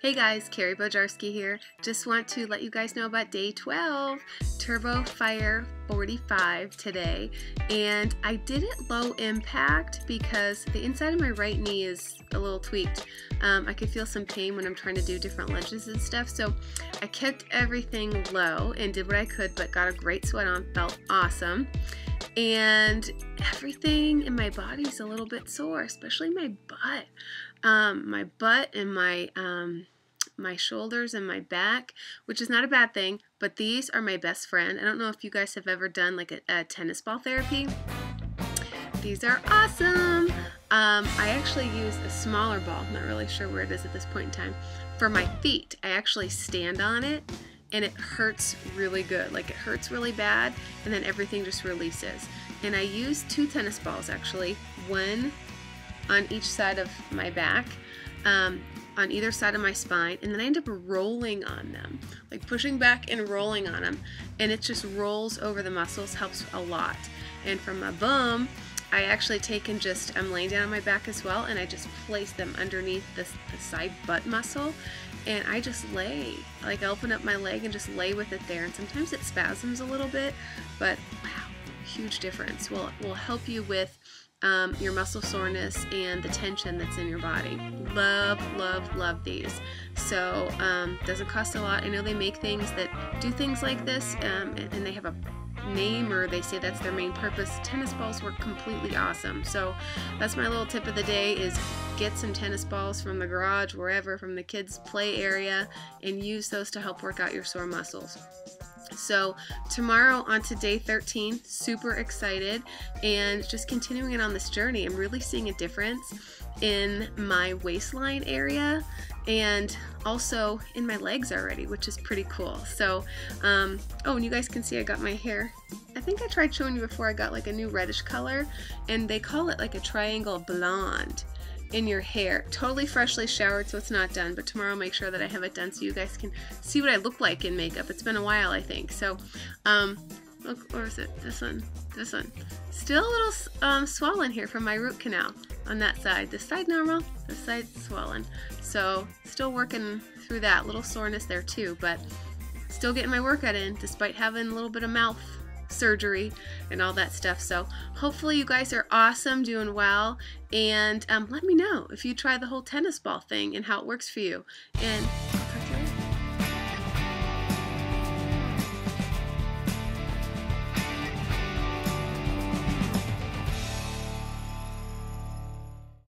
Hey guys, Karie Bojarski here. Just want to let you guys know about day 12, Turbo Fire 45 today. And I did it low impact because the inside of my right knee is a little tweaked. I could feel some pain when I'm trying to do different lunges and stuff. So I kept everything low and did what I could, but got a great sweat on, felt awesome. And everything in my body's a little bit sore, especially my butt. My butt and my shoulders and my back, which is not a bad thing, but these are my best friend. I don't know if you guys have ever done like a tennis ball therapy. These are awesome. I actually use a smaller ball, I'm not really sure where it is at this point in time, for my feet. I actually stand on it and it hurts really good, like it hurts really bad, and then everything just releases. And I use two tennis balls actually, one on each side of my back, on either side of my spine, and then I end up rolling on them, like pushing back and rolling on them, and it just rolls over the muscles, helps a lot. And from my bum, I actually take and just, I'm laying down on my back as well, and I just place them underneath the side butt muscle, and I just lay, like I open up my leg and just lay with it there, and sometimes it spasms a little bit, but wow, huge difference. Well, it will help you with your muscle soreness and the tension that's in your body. Love, love, love these. So doesn't cost a lot. I know they make things that do things like this, and they have a name, or they say that's their main purpose. Tennis balls were completely awesome. So that's my little tip of the day, is get some tennis balls from the garage, wherever, from the kids' play area, and use those to help work out your sore muscles. So tomorrow on to day 13, super excited, and just continuing it on this journey. I'm really seeing a difference in my waistline area and also in my legs already, which is pretty cool. So, oh, and you guys can see I got my hair. I think I tried showing you before, I got like a new reddish color, and they call it like a triangle blonde in your hair. Totally freshly showered, so it's not done, but tomorrow I'll make sure that I have it done so you guys can see what I look like in makeup. It's been a while, I think. So look, or is it this one, still a little swollen here from my root canal on that side. This side normal, this side swollen, so still working through that little soreness there too, but still getting my workout in despite having a little bit of mouth surgery and all that stuff. So hopefully you guys are awesome, doing well, and let me know if you try the whole tennis ball thing and how it works for you. And